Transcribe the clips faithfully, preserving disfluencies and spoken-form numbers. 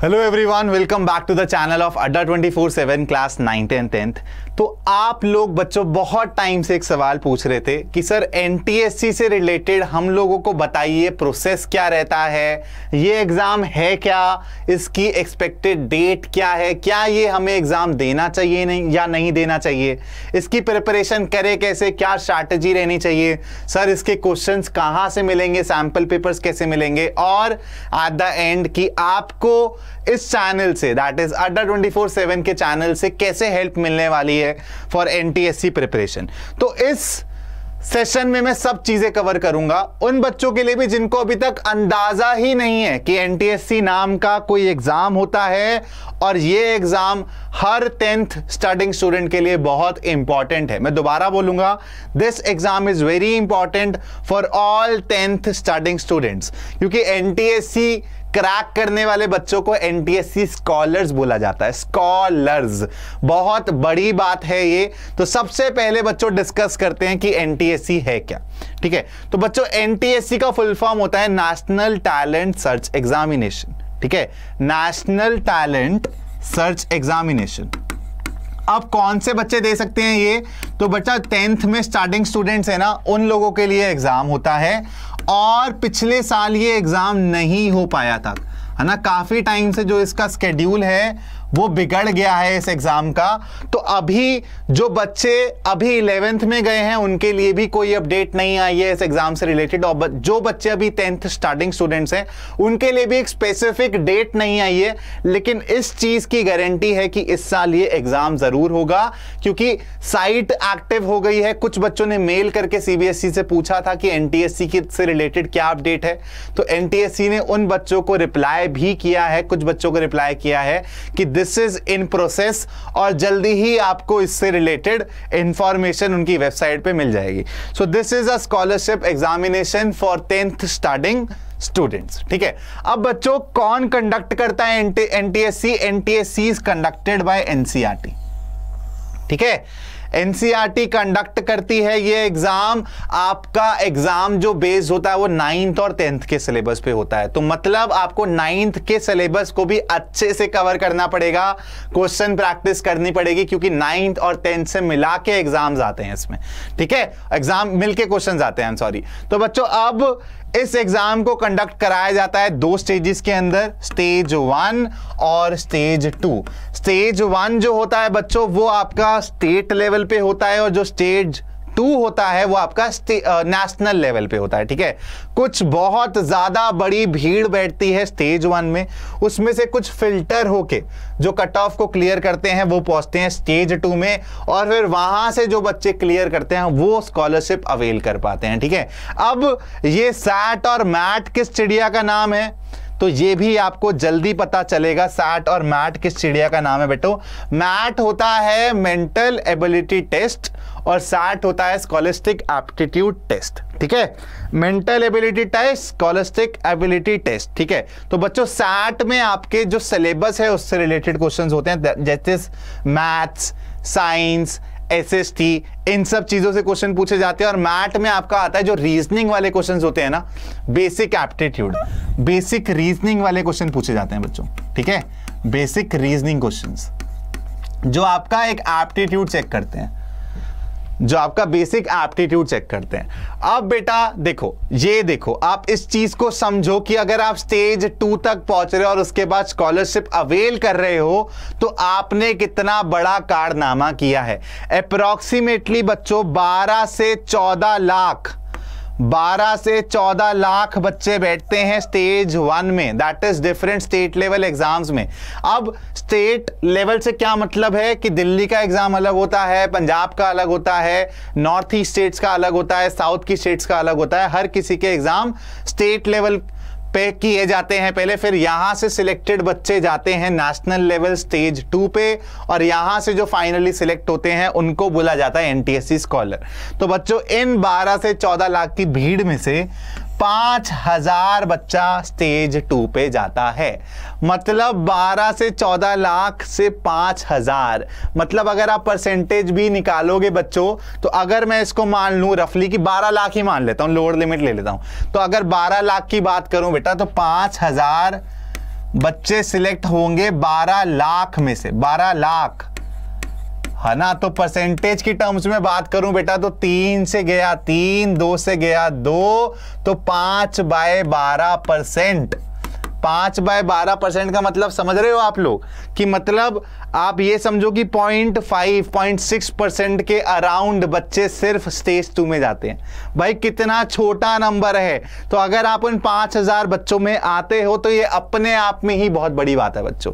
Hello everyone, welcome back to the channel of Adda two four seven class ninth and tenth. तो आप लोग बच्चों बहुत टाइम से एक सवाल पूछ रहे थे कि सर एनटीएससी से रिलेटेड हम लोगों को बताइए प्रोसेस क्या रहता है, ये एग्ज़ाम है क्या, इसकी एक्सपेक्टेड डेट क्या है, क्या ये हमें एग्ज़ाम देना चाहिए नहीं या नहीं देना चाहिए, इसकी प्रिपरेशन करें कैसे, क्या स्ट्रैटेजी रहनी चाहिए, सर इसके क्वेश्चन कहाँ से मिलेंगे, सैम्पल पेपर्स कैसे मिलेंगे, और एट द एंड कि आपको इस चैनल से that is Adda two four seven के चैनल से कैसे हेल्प मिलने वाली है फॉर एनटीएससी प्रिपरेशन। तो इस सेशन में मैं सब चीजें कवर करूंगा उन बच्चों के लिए भी जिनको अभी तक अंदाजा ही नहीं है कि एनटीएससी नाम का कोई एग्जाम होता है, और ये एग्जाम हर टेंथ स्टडिंग स्टूडेंट के लिए बहुत इंपॉर्टेंट है। मैं दोबारा बोलूंगा, this exam is very important for all tenth studying students, क्योंकि एनटीएससी क्रैक करने वाले बच्चों को एनटीएससी स्कॉलर्स बोला जाता है। स्कॉलर्स बहुत बड़ी बात है ये। तो सबसे पहले बच्चों डिस्कस करते हैं कि एनटीएससी है क्या, ठीक है। तो बच्चों एनटीएससी का फुल फॉर्म होता है नेशनल टैलेंट सर्च एग्जामिनेशन, ठीक है, नेशनल टैलेंट सर्च एग्जामिनेशन। अब कौन से बच्चे दे सकते हैं ये, तो बच्चा टेंथ में स्टार्टिंग स्टूडेंट्स है ना, उन लोगों के लिए एग्जाम होता है। और पिछले साल ये एग्ज़ाम नहीं हो पाया था, है ना, काफ़ी टाइम से जो इसका स्केड्यूल है वो बिगड़ गया है इस एग्ज़ाम का। तो अभी जो बच्चे अभी इलेवेंथ में गए हैं उनके लिए भी कोई अपडेट नहीं आई है इस एग्ज़ाम से रिलेटेड, और जो बच्चे अभी टेंथ स्टार्टिंग स्टूडेंट्स हैं उनके लिए भी एक स्पेसिफिक डेट नहीं आई है। लेकिन इस चीज़ की गारंटी है कि इस साल ये एग्ज़ाम ज़रूर होगा, क्योंकि साइट एक्टिव हो गई है। कुछ बच्चों ने मेल करके सीबीएसई से पूछा था कि एनटीएससी से रिलेटेड क्या अपडेट है, तो एनटीएससी ने उन बच्चों को रिप्लाई भी किया है, कुछ बच्चों को रिप्लाई किया है कि दिस इज इन प्रोसेस, और जल्दी ही आपको इससे रिलेटेड इंफॉर्मेशन उनकी वेबसाइट पे मिल जाएगी। So this is a scholarship examination for tenth starting students, ठीक है। अब बच्चों कौन कंडक्ट करता है NTSC? NTSC is conducted by NCERT, ठीक है, एनसीईआरटी कंडक्ट करती है ये एग्जाम। आपका एग्जाम जो बेस होता है वो नाइन्थ और टेंथ के सिलेबस पे होता है, तो मतलब आपको नाइन्थ के सिलेबस को भी अच्छे से कवर करना पड़ेगा, क्वेश्चन प्रैक्टिस करनी पड़ेगी, क्योंकि नाइन्थ और टेंथ से मिला के एग्जाम्स आते हैं इसमें, ठीक है, एग्जाम मिलके क्वेश्चंस आते हैं, सॉरी। तो बच्चों अब इस एग्जाम को कंडक्ट कराया जाता है दो स्टेजेस के अंदर, स्टेज वन और स्टेज टू। स्टेज वन जो होता है बच्चों वो आपका स्टेट लेवल पे होता है, और जो स्टेज टू होता है वो आपका नेशनल लेवल पे होता है, ठीक है। कुछ बहुत ज़्यादा बड़ी भीड़ बैठती है स्टेज वन में, उसमें से कुछ फिल्टर होके जो कट ऑफ को क्लियर करते हैं वो पहुंचते हैं स्टेज टू में, और फिर वहाँ से जो बच्चे क्लियर करते हैं वो स्कॉलरशिप अवेल कर पाते हैं, ठीक है। अब ये सैट और मैट किस चिड़िया का नाम है, तो ये भी आपको जल्दी पता चलेगा। सैट और मैट किस चिड़िया का नाम है बेटो? मैट होता है मेंटल एबिलिटी टेस्ट, और सैट होता है स्कॉलिस्टिक एप्टीट्यूड टेस्ट, ठीक है। Mental ability test, scholastic ability test, ठीक है। तो बच्चों सैट में आपके जो सिलेबस है उससे रिलेटेड क्वेश्चंस होते हैं, जैसे मैथ्स, साइंस, एसएसटी, इन सब चीज़ों से क्वेश्चन पूछे जाते हैं। और मैट में आपका आता है जो रीजनिंग वाले क्वेश्चंस होते हैं ना, बेसिक एप्टीट्यूड, बेसिक रीजनिंग वाले क्वेश्चन पूछे जाते हैं बच्चों, ठीक है, बेसिक रीजनिंग क्वेश्चंस जो आपका एक एप्टीट्यूड चेक करते हैं, जो आपका बेसिक एप्टीट्यूड चेक करते हैं। अब बेटा देखो, ये देखो, आप इस चीज़ को समझो कि अगर आप स्टेज टू तक पहुंच रहे हो और उसके बाद स्कॉलरशिप अवेल कर रहे हो तो आपने कितना बड़ा कारनामा किया है। अप्रॉक्सीमेटली बच्चों बारह से चौदह लाख बारह से चौदह लाख बच्चे बैठते हैं स्टेज वन में, that is different state level exams में। अब स्टेट लेवल से क्या मतलब है कि दिल्ली का एग्जाम अलग होता है, पंजाब का अलग होता है, नॉर्थ ईस्ट स्टेट्स का अलग होता है, साउथ की स्टेट्स का अलग होता है। हर किसी के एग्जाम स्टेट लेवल पे किए जाते हैं पहले, फिर यहाँ से सिलेक्टेड बच्चे जाते हैं नेशनल लेवल स्टेज टू पे, और यहाँ से जो फाइनली सिलेक्ट होते हैं उनको बोला जाता है एनटीएससी स्कॉलर। तो बच्चों इन बारह से चौदह लाख की भीड़ में से पाँच हज़ार बच्चा स्टेज टू पे जाता है, मतलब बारह से चौदह लाख से पाँच हज़ार, मतलब अगर आप परसेंटेज भी निकालोगे बच्चों, तो अगर मैं इसको मान लूँ रफली कि बारह लाख ही मान लेता हूँ, लोअर लिमिट ले लेता हूँ, तो अगर बारह लाख की बात करूँ बेटा तो पाँच हज़ार बच्चे सिलेक्ट होंगे बारह लाख में से, बारह लाख है ना। तो परसेंटेज की टर्म्स में बात करूं बेटा तो तीन से गया तीन, दो से गया दो, तो पांच बाय बारह परसेंट। पांच बाय बारह परसेंट का मतलब समझ रहे हो आप लोग कि मतलब आप ये समझो कि point five point six percent के अराउंड बच्चे सिर्फ स्टेज टू में जाते हैं। भाई कितना छोटा नंबर है। तो अगर आप उन पाँच हज़ार बच्चों में आते हो तो ये अपने आप में ही बहुत बड़ी बात है बच्चों।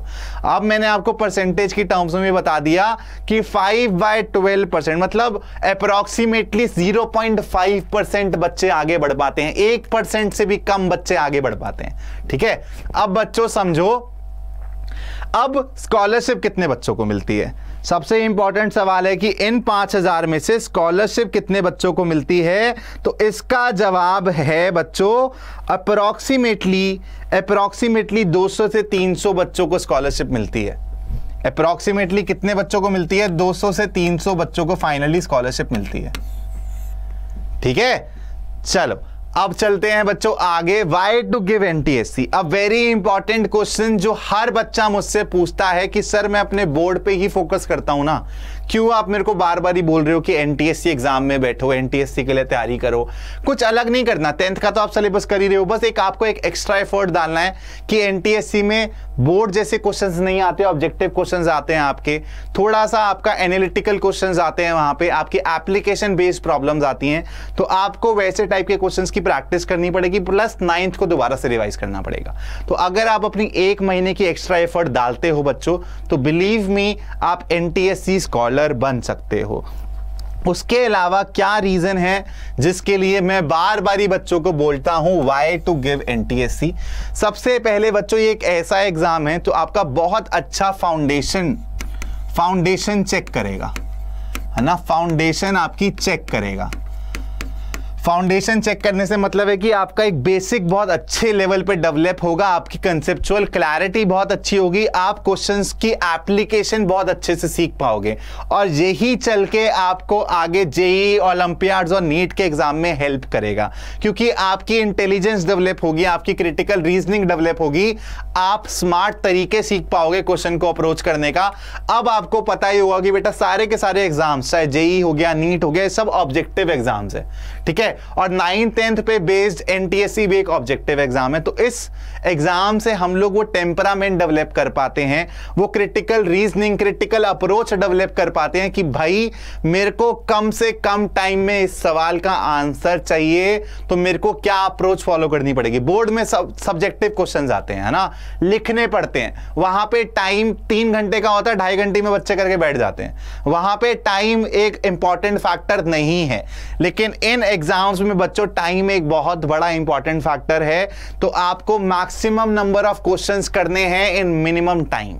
अब मैंने आपको परसेंटेज की टर्म्स में बता दिया कि फाइव बाय ट्वेल्व परसेंट मतलब approximately zero point five percent बच्चे आगे बढ़ पाते हैं, एक परसेंट से भी कम बच्चे आगे बढ़ पाते हैं। ठीक है, अब बच्चों समझो अब स्कॉलरशिप कितने बच्चों को मिलती है। सबसे इंपॉर्टेंट सवाल है कि इन पांच हजार में से स्कॉलरशिप कितने बच्चों को मिलती है। तो इसका जवाब है बच्चों अप्रोक्सीमेटली अप्रोक्सीमेटली दो सौ से तीन सौ बच्चों को स्कॉलरशिप मिलती है। अप्रोक्सीमेटली कितने बच्चों को मिलती है? दो सौ से तीन सौ बच्चों को फाइनली स्कॉलरशिप मिलती है। ठीक है, चलो अब चलते हैं बच्चों आगे। वाई टू गिव एनटीएससी, अब वेरी इंपॉर्टेंट क्वेश्चन जो हर बच्चा मुझसे पूछता है कि सर मैं अपने बोर्ड पे ही फोकस करता हूं ना, क्यों आप मेरे को बार बार ही बोल रहे हो कि एनटीएससी एग्जाम में बैठो, एनटीएससी के लिए तैयारी करो। कुछ अलग नहीं करना, टेंथ का तो आप सिलेबस कर ही रहे हो, बस एक आपको एक एक्स्ट्रा एफर्ट डालना है कि एनटीएससी में बोर्ड जैसे क्वेश्चंस नहीं आते, ऑब्जेक्टिव क्वेश्चंस आते हैं आपके, थोड़ा सा आपका एनालिटिकल क्वेश्चंस आते हैं वहाँ पे, आपकी एप्लीकेशन बेस्ड प्रॉब्लम्स आती हैं। तो आपको वैसे टाइप के क्वेश्चंस की प्रैक्टिस करनी पड़ेगी, प्लस नाइन्थ को दोबारा से रिवाइज करना पड़ेगा। तो अगर आप अपनी एक महीने की एक्स्ट्रा एफर्ट डालते हो बच्चों तो बिलीव मी आप एनटीएससी स्कॉलर बन सकते हो। उसके अलावा क्या रीज़न है जिसके लिए मैं बार बार ही बच्चों को बोलता हूँ वाई टू गिव एनटीएससी। सबसे पहले बच्चों ये एक ऐसा एग्ज़ाम है तो आपका बहुत अच्छा फाउंडेशन फाउंडेशन चेक करेगा, है ना। फाउंडेशन आपकी चेक करेगा। फाउंडेशन चेक करने से मतलब है कि आपका एक बेसिक बहुत अच्छे लेवल पे डेवलप होगा, आपकी कंसेप्चुअल क्लैरिटी बहुत अच्छी होगी, आप क्वेश्चंस की एप्लीकेशन बहुत अच्छे से सीख पाओगे और यही चल के आपको आगे जेईई, ओलंपियाड्स और नीट के एग्जाम में हेल्प करेगा, क्योंकि आपकी इंटेलिजेंस डेवलप होगी, आपकी क्रिटिकल रीजनिंग डेवलप होगी, आप स्मार्ट तरीके सीख पाओगे क्वेश्चन को अप्रोच करने का। अब आपको पता ही होगा कि बेटा सारे के सारे एग्जाम्स चाहे जेईई हो गया, नीट हो गया, सब ऑब्जेक्टिव एग्जाम्स है। ठीक है, और नाइन्थ टेंथ पे बेस्ड एनटीएससी भी एक ऑब्जेक्टिव एग्जाम है। तो इस एग्जाम से हम लोग वो टेम्परामेंट डेवलप कर पाते हैं, वो critical reasoning, critical approach develop कर पाते हैं कि भाई मेरे को कम से कम टाइम में इस सवाल का आंसर चाहिए तो मेरे को क्या अप्रोच फॉलो करनी पड़ेगी। बोर्ड में सब सब्जेक्टिव क्वेश्चन आते हैं, है ना, लिखने पड़ते हैं, वहां पर टाइम तीन घंटे का होता है, ढाई घंटे में बच्चे करके बैठ जाते हैं, वहां पर टाइम एक इंपॉर्टेंट फैक्टर नहीं है। लेकिन इन एग्जाम में बच्चों टाइम एक बहुत बड़ा इंपॉर्टेंट फैक्टर है, तो आपको मैक्सिमम नंबर ऑफ क्वेश्चंस करने हैं इन मिनिमम टाइम,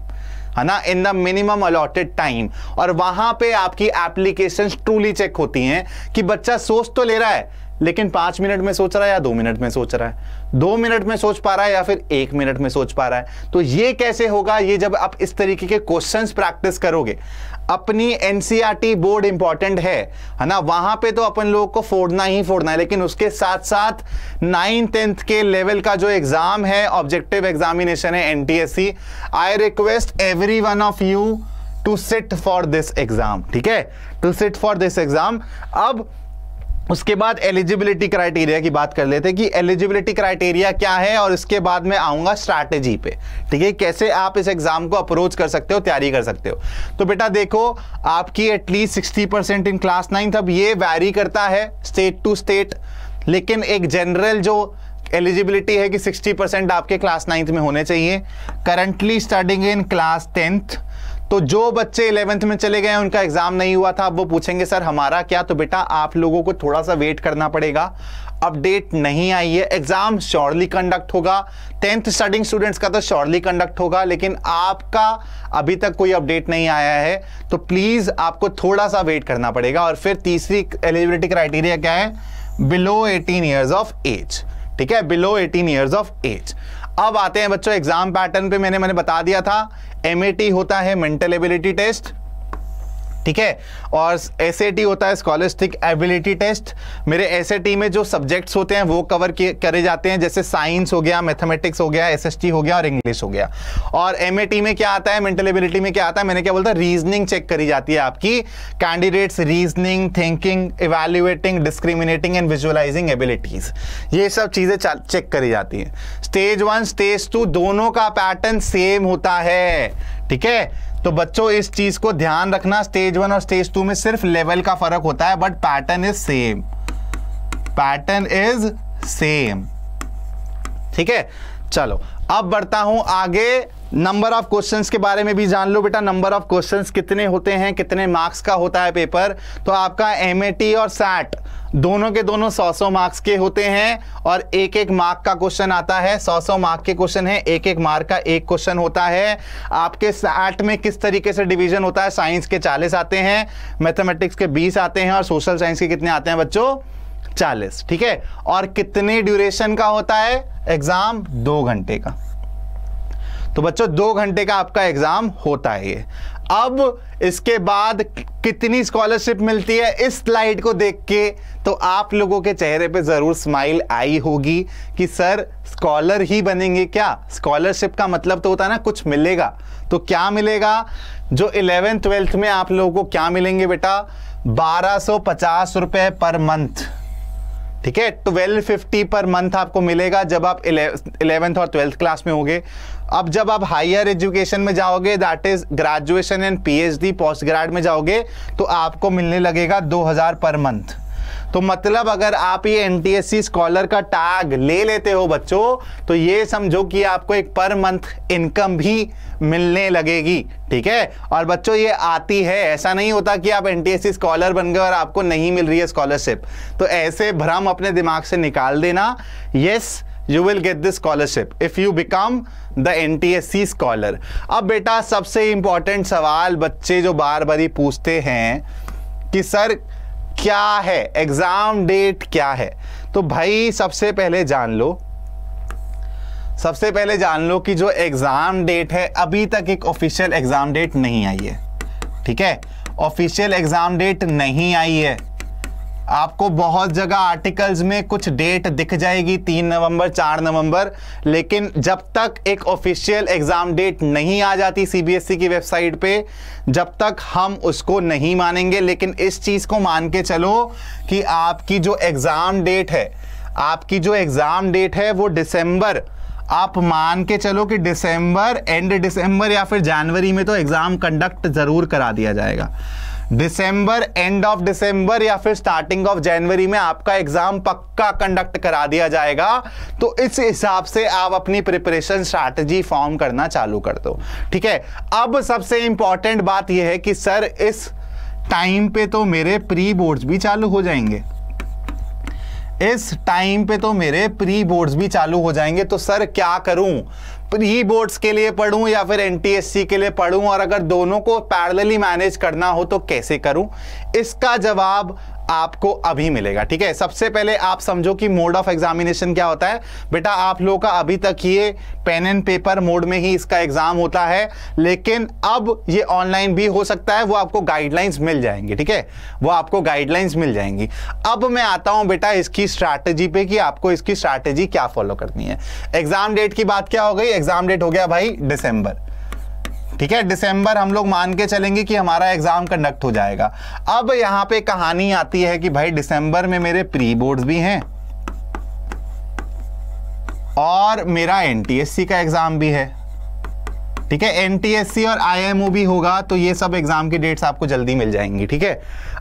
है ना, in the minimum allotted time. और वहां पे आपकी एप्लीकेशंस ट्रूली चेक होती हैं कि बच्चा सोच तो ले रहा है लेकिन पाँच मिनट में सोच रहा है या दो मिनट में सोच रहा है, दो मिनट में सोच पा रहा है या फिर एक मिनट में सोच पा रहा है। तो ये कैसे होगा? ये जब आप इस तरीके के क्वेश्चंस प्रैक्टिस करोगे। अपनी एनसीईआरटी बोर्ड इंपॉर्टेंट है, है ना, वहाँ पे तो अपन लोगों को फोड़ना ही फोड़ना है, लेकिन उसके साथ साथ नाइन्थ टेंथ के लेवल का जो एग्ज़ाम है, ऑब्जेक्टिव एग्जामिनेशन है NTSC, I request every one of you to sit for this exam. ठीक है, to sit for this exam. अब उसके बाद एलिजिबिलिटी क्राइटेरिया की बात कर लेते हैं कि एलिजिबिलिटी क्राइटेरिया क्या है, और इसके बाद मैं आऊँगा स्ट्रैटेजी पे। ठीक है, कैसे आप इस एग्ज़ाम को अप्रोच कर सकते हो, तैयारी कर सकते हो। तो बेटा देखो, आपकी at least sixty percent in class ninth, अब ये वैरी करता है स्टेट टू स्टेट, लेकिन एक जनरल जो एलिजिबिलिटी है कि सिक्सटी परसेंट आपके क्लास नाइन्थ में होने चाहिए। Currently studying in class tenth, तो जो बच्चे इलेवेंथ में चले गए उनका एग्ज़ाम नहीं हुआ था, अब वो पूछेंगे सर हमारा क्या? तो बेटा आप लोगों को थोड़ा सा वेट करना पड़ेगा, अपडेट नहीं आई है। एग्ज़ाम श्योरली कंडक्ट होगा, टेंथ स्टडिंग स्टूडेंट्स का तो श्योरली कंडक्ट होगा, लेकिन आपका अभी तक कोई अपडेट नहीं आया है, तो प्लीज़ आपको थोड़ा सा वेट करना पड़ेगा। और फिर तीसरी एलिजिबिलिटी क्राइटेरिया क्या है? Below eighteen years of age. ठीक है, below eighteen years of age. अब आते हैं बच्चों एग्जाम पैटर्न पे। मैंने मैंने बता दिया था एमएटी होता है मेंटल एबिलिटी टेस्ट, ठीक है। और एसएटी होता है स्कॉलरिस्टिक एबिलिटी टेस्ट। मेरे एसएटी में जो सब्जेक्ट्स होते हैं वो कवर करे जाते हैं, जैसे साइंस हो गया, मैथमेटिक्स हो गया, एसएसटी हो गया और इंग्लिश हो गया। और एमएटी में क्या आता है, मेंटल एबिलिटी में क्या आता है, मैंने क्या बोलता है, रीजनिंग चेक करी जाती है आपकी, candidates reasoning, thinking, evaluating, discriminating and visualising abilities, ये सब चीजें चेक करी जाती है। स्टेज वन स्टेज टू दोनों का पैटर्न सेम होता है, ठीक है। तो बच्चों इस चीज को ध्यान रखना, स्टेज वन और स्टेज टू में सिर्फ लेवल का फर्क होता है, but pattern is same, pattern is same, ठीक है। चलो अब बढ़ता हूं आगे, नंबर ऑफ क्वेश्चंस के बारे में भी जान लो बेटा। नंबर ऑफ क्वेश्चंस कितने होते हैं, कितने मार्क्स का होता है पेपर। तो आपका एमएटी और सैट दोनों के दोनों सौ सौ मार्क्स के होते हैं और एक एक मार्क का क्वेश्चन आता है। सौ सौ मार्क के क्वेश्चन है, एक एक मार्क का एक क्वेश्चन होता है। आपके सैट में किस तरीके से डिवीजन होता है, साइंस के चालीस आते हैं, मैथमेटिक्स के बीस आते हैं और सोशल साइंस के कितने आते हैं बच्चों, चालीस, ठीक है। और कितने ड्यूरेशन का होता है एग्जाम, दो घंटे का। तो बच्चों दो घंटे का आपका एग्जाम होता है ये। अब इसके बाद कितनी स्कॉलरशिप मिलती है, इस स्लाइड को देख के तो आप लोगों के चेहरे पे जरूर स्माइल आई होगी कि सर स्कॉलर ही बनेंगे क्या। स्कॉलरशिप का मतलब तो होता है ना कुछ मिलेगा, तो क्या मिलेगा जो इलेवेंथ ट्वेल्थ में आप लोगों को क्या मिलेंगे बेटा, बारह सौ पचास रुपये पर मंथ, ठीक है। ट्वेल्व फिफ्टी पर मंथ आपको मिलेगा जब आप इलेवेंथ और ट्वेल्थ क्लास में होंगे। अब जब आप हायर एजुकेशन में जाओगे, that is graduation and PhD post grade में जाओगे, तो आपको मिलने लगेगा दो हज़ार पर मंथ। तो मतलब अगर आप ये एनटीएससी स्कॉलर का टैग ले लेते हो बच्चों, तो ये समझो कि आपको एक पर मंथ इनकम भी मिलने लगेगी, ठीक है। और बच्चों ये आती है, ऐसा नहीं होता कि आप एनटीएससी स्कॉलर बन गए और आपको नहीं मिल रही है स्कॉलरशिप, तो ऐसे भ्रम अपने दिमाग से निकाल देना। Yes you will get this scholarship if you become the NTSC scholar. अब बेटा सबसे इंपॉर्टेंट सवाल बच्चे जो बार बार ही पूछते हैं कि सर क्या है एग्जाम डेट क्या है, तो भाई सबसे पहले जान लो, सबसे पहले जान लो कि जो एग्जाम डेट है अभी तक एक ऑफिशियल एग्जाम डेट नहीं आई है, ठीक है। ऑफिशियल एग्जाम डेट नहीं आई है। आपको बहुत जगह आर्टिकल्स में कुछ डेट दिख जाएगी, तीन नवंबर, चार नवंबर, लेकिन जब तक एक ऑफिशियल एग्जाम डेट नहीं आ जाती सीबीएसई की वेबसाइट पे, जब तक हम उसको नहीं मानेंगे। लेकिन इस चीज़ को मान के चलो कि आपकी जो एग्ज़ाम डेट है, आपकी जो एग्ज़ाम डेट है वो दिसंबर, आप मान के चलो कि दिसंबर, एंड दिसंबर या फिर जनवरी में तो एग्ज़ाम कंडक्ट ज़रूर करा दिया जाएगा। दिसंबर, एंड ऑफ दिसंबर या फिर स्टार्टिंग ऑफ जनवरी में आपका एग्जाम पक्का कंडक्ट करा दिया जाएगा। तो इस हिसाब से आप अपनी प्रिपरेशन स्ट्रैटेजी फॉर्म करना चालू कर दो, ठीक है। अब सबसे इंपॉर्टेंट बात यह है कि सर इस टाइम पे तो मेरे प्री बोर्ड्स भी चालू हो जाएंगे, इस टाइम पे तो मेरे प्री बोर्ड्स भी चालू हो जाएंगे, तो सर क्या करूं, प्री बोर्ड्स के लिए पढूं या फिर एनटीएससी के लिए पढूं, और अगर दोनों को पैरेलली मैनेज करना हो तो कैसे करूं, इसका जवाब आपको अभी मिलेगा, ठीक है। सबसे पहले आप समझो कि मोड ऑफ एग्जामिनेशन क्या होता है। बेटा आप लोगों का अभी तक ये पेन एंड पेपर मोड में ही इसका एग्जाम होता है, लेकिन अब ये ऑनलाइन भी हो सकता है, वो आपको गाइडलाइंस मिल जाएंगी, ठीक है, वो आपको गाइडलाइंस मिल जाएंगी। अब मैं आता हूं बेटा इसकी स्ट्रैटेजी पे कि आपको इसकी स्ट्रैटेजी क्या फॉलो करनी है। एग्जाम डेट की बात क्या हो गई, एग्जाम डेट हो गया भाई दिसंबर, ठीक है। दिसंबर हम लोग मान के चलेंगे कि हमारा एग्जाम कंडक्ट हो जाएगा। अब यहां पे कहानी आती है कि भाई दिसंबर में मेरे प्री बोर्ड्स भी हैं और मेरा एनटीएससी का एग्जाम भी है, ठीक है। एनटीएससी और आईएमओ भी होगा, तो ये सब एग्जाम की डेट्स आपको जल्दी मिल जाएंगी, ठीक है।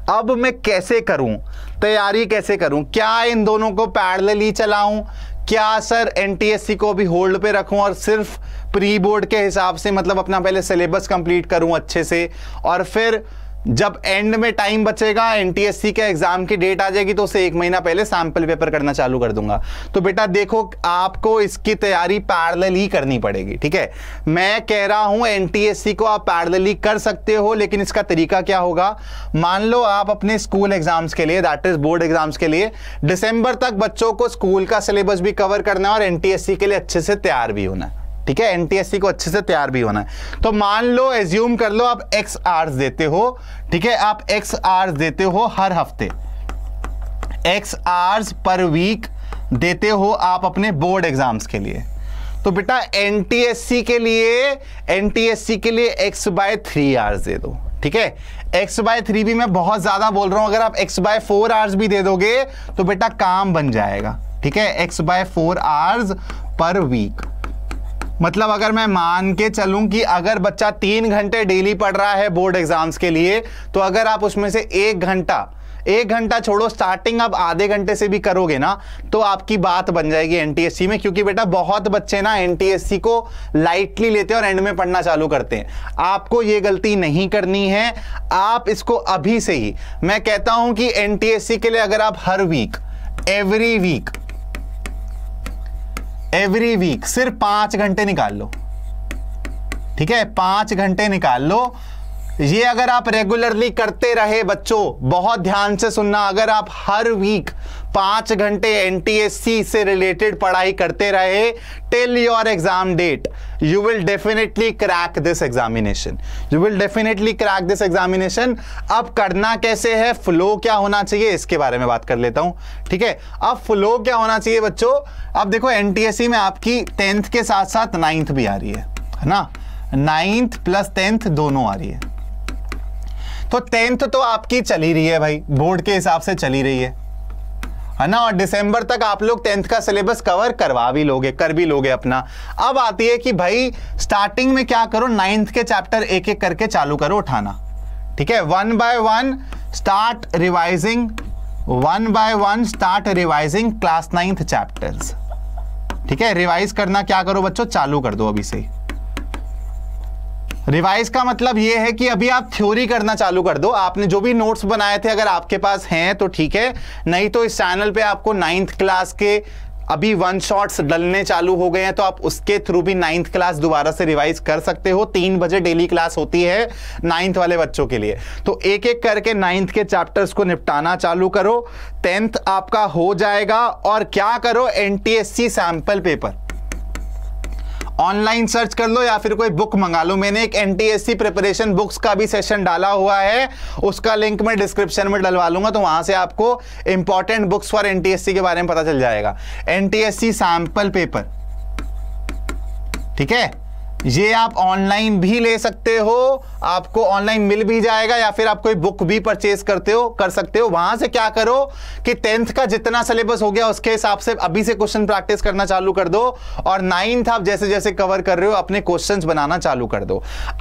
अब मैं कैसे करूं, तैयारी कैसे करूं, क्या इन दोनों को पैरेलली चलाऊं, क्या सर एनटीएससी को भी होल्ड पे रखूं और सिर्फ प्री बोर्ड के हिसाब से मतलब अपना पहले सिलेबस कंप्लीट करूं अच्छे से, और फिर जब एंड में टाइम बचेगा एनटीएससी के एग्जाम की डेट आ जाएगी तो उसे एक महीना पहले सैंपल पेपर करना चालू कर दूंगा। तो बेटा देखो आपको इसकी तैयारी पैरेलल ही करनी पड़ेगी, ठीक है। मैं कह रहा हूं एनटीएससी को आप पैरेलल कर सकते हो, लेकिन इसका तरीका क्या होगा। मान लो आप अपने स्कूल एग्जाम्स के लिए, दैट इज बोर्ड एग्जाम्स के लिए, दिसंबर तक बच्चों को स्कूल का सिलेबस भी कवर करना है और एनटीएससी के लिए अच्छे से तैयार भी होना, ठीक है, एनटीएससी को अच्छे से तैयार भी होना है। तो मान लो, एज्यूम कर लो आप एक्स आवर्स देते हो, ठीक है, आप एक्स आवर्स देते हो हर हफ्ते, एक्स आवर्स पर वीक देते हो आप अपने बोर्ड एग्जाम्स के लिए। तो बेटा एनटीएससी के लिए एनटीएससी के लिए एक्स बाय थ्री आवर्स दे दो, ठीक है, एक्स बाय थ्री भी मैं बहुत ज्यादा बोल रहा हूं, अगर आप एक्स बाय फोर आवर्स भी दे दोगे तो बेटा काम बन जाएगा, ठीक है, X by four hours per week. मतलब अगर मैं मान के चलूं कि अगर बच्चा तीन घंटे डेली पढ़ रहा है बोर्ड एग्जाम्स के लिए, तो अगर आप उसमें से एक घंटा एक घंटा छोड़ो, स्टार्टिंग आप आधे घंटे से भी करोगे ना, तो आपकी बात बन जाएगी एनटीएससी में। क्योंकि बेटा बहुत बच्चे ना एनटीएससी को लाइटली लेते हैं और एंड में पढ़ना चालू करते हैं। आपको ये गलती नहीं करनी है, आप इसको अभी से ही, मैं कहता हूं कि एनटीएससी के लिए अगर आप हर week every week every week सिर्फ पांच घंटे निकाल लो, ठीक है, पांच घंटे निकाल लो। ये अगर आप रेगुलरली करते रहे, बच्चों बहुत ध्यान से सुनना, अगर आप हर वीक पाँच घंटे एनटीएससी से रिलेटेड पढ़ाई करते रहे till your exam date, you will definitely crack this examination, you will definitely crack this examination. अब करना कैसे है, फ्लो क्या होना चाहिए, इसके बारे में बात कर लेता हूँ, ठीक है। अब फ्लो क्या होना चाहिए बच्चों, अब देखो एनटीएससी में आपकी टेंथ के साथ साथ नाइन्थ भी आ रही है, है ना, नाइन्थ प्लस टेंथ दोनों आ रही है। तो टेंथ तो आपकी चली रही है भाई, बोर्ड के हिसाब से चली रही है, है ना, और दिसंबर तक आप लोग टेंथ का सिलेबस कवर करवा भी लोगे कर भी लोगे अपना। अब आती है कि भाई स्टार्टिंग में क्या करो, नाइन्थ के चैप्टर एक एक करके चालू करो उठाना, ठीक है, one by one start revising one by one start revising class ninth chapters, ठीक है। रिवाइज करना क्या करो बच्चों, चालू कर दो अभी से। रिवाइज का मतलब ये है कि अभी आप थ्योरी करना चालू कर दो, आपने जो भी नोट्स बनाए थे अगर आपके पास हैं तो ठीक है, नहीं तो इस चैनल पे आपको नाइन्थ क्लास के अभी वन शॉट्स डलने चालू हो गए हैं, तो आप उसके थ्रू भी नाइन्थ क्लास दोबारा से रिवाइज कर सकते हो। तीन बजे डेली क्लास होती है नाइन्थ वाले बच्चों के लिए, तो एक एक करके नाइन्थ के चैप्टर्स को निपटाना चालू करो, टेंथ आपका हो जाएगा। और क्या करो, NTSC sample paper online search कर लो या फिर कोई बुक मंगा लो। मैंने एक एनटीएससी प्रिपरेशन बुक्स का भी सेशन डाला हुआ है, उसका लिंक मैं डिस्क्रिप्शन में डलवा लूंगा, तो वहां से आपको इंपॉर्टेंट बुक्स फॉर एनटीएससी के बारे में पता चल जाएगा। एनटीएससी सैंपल पेपर, ठीक है, ये आप ऑनलाइन भी ले सकते हो, आपको ऑनलाइन मिल भी जाएगा, या फिर आप कोई बुक भी परचेज करते हो कर सकते हो। वहां से क्या करो कि टेंथ का जितना सिलेबस हो गया उसके हिसाब से अभी से क्वेश्चन प्रैक्टिस करना चालू कर दो, और नाइन्थ आप जैसे जैसे कवर कर रहे हो अपने क्वेश्चंस बनाना चालू कर दो।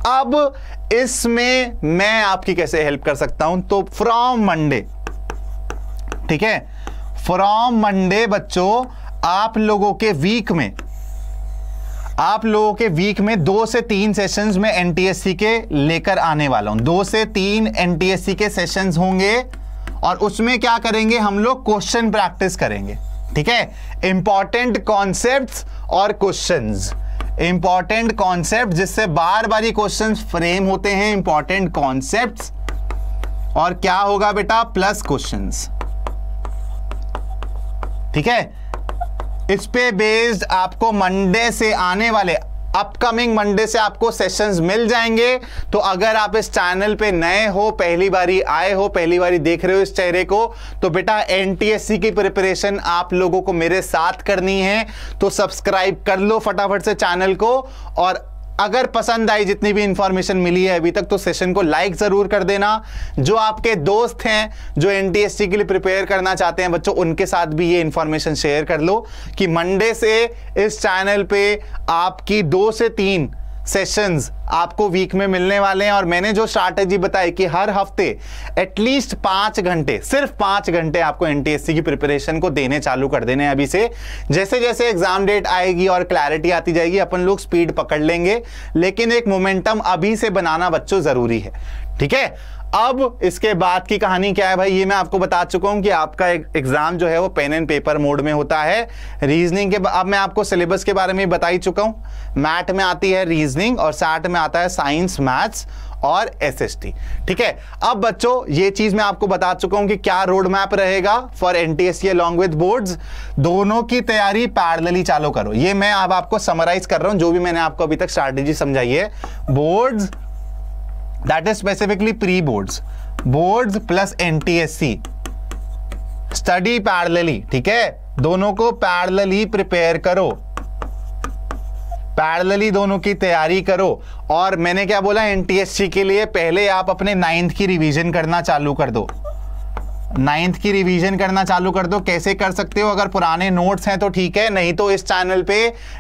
अब इसमें मैं आपकी कैसे हेल्प कर सकता हूं, तो फ्रॉम मंडे, ठीक है, फ्रॉम मंडे बच्चों आप लोगों के वीक में आप लोगों के वीक में दो से तीन सेशंस में एनटीएससी के लेकर आने वाला हूं। दो से तीन एनटीएससी के सेशंस होंगे और उसमें क्या करेंगे, हम लोग क्वेश्चन प्रैक्टिस करेंगे, ठीक है, इंपॉर्टेंट कॉन्सेप्ट्स और क्वेश्चंस, इंपॉर्टेंट कॉन्सेप्ट जिससे बार बार ये क्वेश्चंस फ्रेम होते हैं, इंपॉर्टेंट कॉन्सेप्ट्स और क्या होगा बेटा, प्लस क्वेश्चंस, ठीक है। इस पे बेस्ड आपको मंडे से आने वाले अपकमिंग मंडे से आपको सेशंस मिल जाएंगे। तो अगर आप इस चैनल पे नए हो, पहली बारी आए हो, पहली बारी देख रहे हो इस चेहरे को, तो बेटा एनटीएससी की प्रिपरेशन आप लोगों को मेरे साथ करनी है, तो सब्सक्राइब कर लो फटाफट से चैनल को। और अगर पसंद आई जितनी भी इंफॉर्मेशन मिली है अभी तक, तो सेशन को लाइक ज़रूर कर देना। जो आपके दोस्त हैं जो एनटीएससी के लिए प्रिपेयर करना चाहते हैं बच्चों, उनके साथ भी ये इन्फॉर्मेशन शेयर कर लो कि मंडे से इस चैनल पे आपकी दो से तीन सेशंस आपको वीक में मिलने वाले हैं। और मैंने जो स्ट्रैटेजी बताई कि हर हफ्ते एटलीस्ट पाँच घंटे सिर्फ पाँच घंटे आपको एनटीएससी की प्रिपरेशन को देने चालू कर देने हैं अभी से। जैसे जैसे एग्जाम डेट आएगी और क्लैरिटी आती जाएगी अपन लोग स्पीड पकड़ लेंगे, लेकिन एक मोमेंटम अभी से बनाना बच्चों ज़रूरी है, ठीक है। अब इसके बाद की कहानी क्या है भाई, ये मैं आपको बता चुका हूं कि आपका एग्जाम जो है वो पेन एंड पेपर मोड में होता है। रीजनिंग के अब मैं आपको सिलेबस के बारे में बता ही चुका हूं, मैट में आती है रीजनिंग और सैट में आता है साइंस, मैथ्स और एसएसटी। ठीक है, अब बच्चों ये चीज मैं आपको बता चुका हूं कि क्या रोड मैप रहेगा for NTSE along with boards. दोनों की तैयारी पैरेलली चालू करो, ये मैं अब आपको समराइज कर रहा हूं जो भी मैंने आपको अभी तक स्ट्रैटेजी समझाई है। Boards that is specifically pre boards, boards plus NTSE, study parallelly. ठीक है, दोनों को पैरेलली प्रिपेयर करो, पैरेलली दोनों की तैयारी करो। और मैंने क्या बोला, एनटीएसई के लिए पहले आप अपने नाइन्थ की रिवीजन करना चालू कर दो, नाइन्थ की रिवीजन करना चालू कर दो। कैसे कर सकते हो, अगर पुराने नोट्स हैं तो ठीक है, नहीं तो इस चैनल पे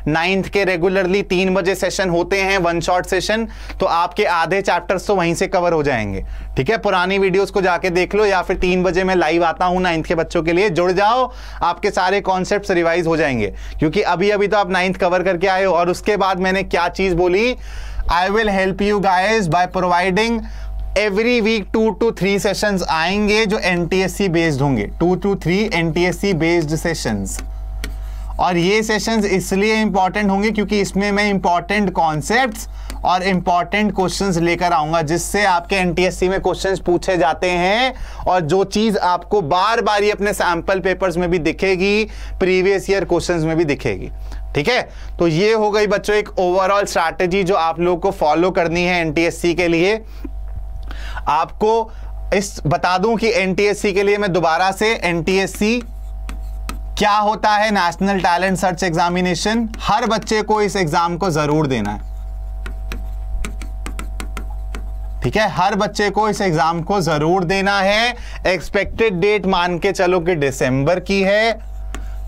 नाइन्थ के रेगुलरली तीन बजे सेशन होते हैं, वन शॉट सेशन, तो आपके आधे चैप्टर्स तो वहीं से कवर हो जाएंगे। ठीक है, पुरानी वीडियोस को जाके देख लो, या फिर तीन बजे मैं लाइव आता हूँ नाइन्थ के बच्चों के लिए, जुड़ जाओ, आपके सारे कॉन्सेप्ट रिवाइज हो जाएंगे। क्योंकि अभी अभी तो आप नाइन्थ कवर करके आए हो। और उसके बाद मैंने क्या चीज़ बोली, I will help you guys by providing every week two to three sessions आएंगे जो एनटीएससी बेस्ड होंगे, two to three NTSC based sessions. और ये सेशंस इसलिए इंपॉर्टेंट होंगे क्योंकि इसमें मैं इंपॉर्टेंट कॉन्सेप्ट्स और इंपॉर्टेंट क्वेश्चंस लेकर आऊंगा, जिससे आपके एनटीएससी में क्वेश्चंस पूछे जाते हैं और जो चीज आपको बार बार ही अपने सैंपल पेपर्स में भी दिखेगी, प्रीवियस ईयर क्वेश्चंस में भी दिखेगी। ठीक है, तो ये हो गई बच्चों एक ओवरऑल स्ट्रैटेजी जो आप लोगों को फॉलो करनी है एनटीएससी के लिए। आपको इस बता दूं कि एनटीएससी के लिए मैं दोबारा से, एनटीएससी क्या होता है, नेशनल टैलेंट सर्च एग्जामिनेशन, हर बच्चे को इस एग्जाम को जरूर देना है। ठीक है, हर बच्चे को इस एग्जाम को जरूर देना है। एक्सपेक्टेड डेट मान के चलो कि दिसंबर की है,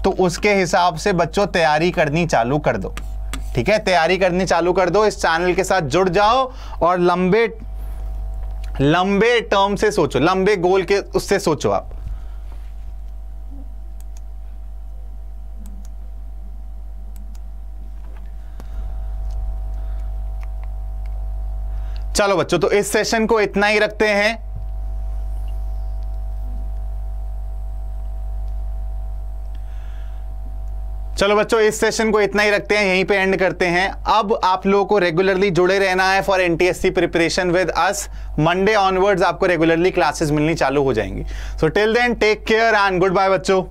तो उसके हिसाब से बच्चों तैयारी करनी चालू कर दो। ठीक है, तैयारी करनी चालू कर दो, इस चैनल के साथ जुड़ जाओ और लंबे लंबे टर्म से सोचो, लंबे गोल के उससे सोचो आप। चलो बच्चों, तो इस सेशन को इतना ही रखते हैं। चलो बच्चों, इस सेशन को इतना ही रखते हैं, यहीं पे एंड करते हैं। अब आप लोगों को रेगुलरली जुड़े रहना है for NTSC preparation with us. Monday onwards आपको रेगुलरली क्लासेस मिलनी चालू हो जाएंगी। So till then take care and goodbye बच्चों।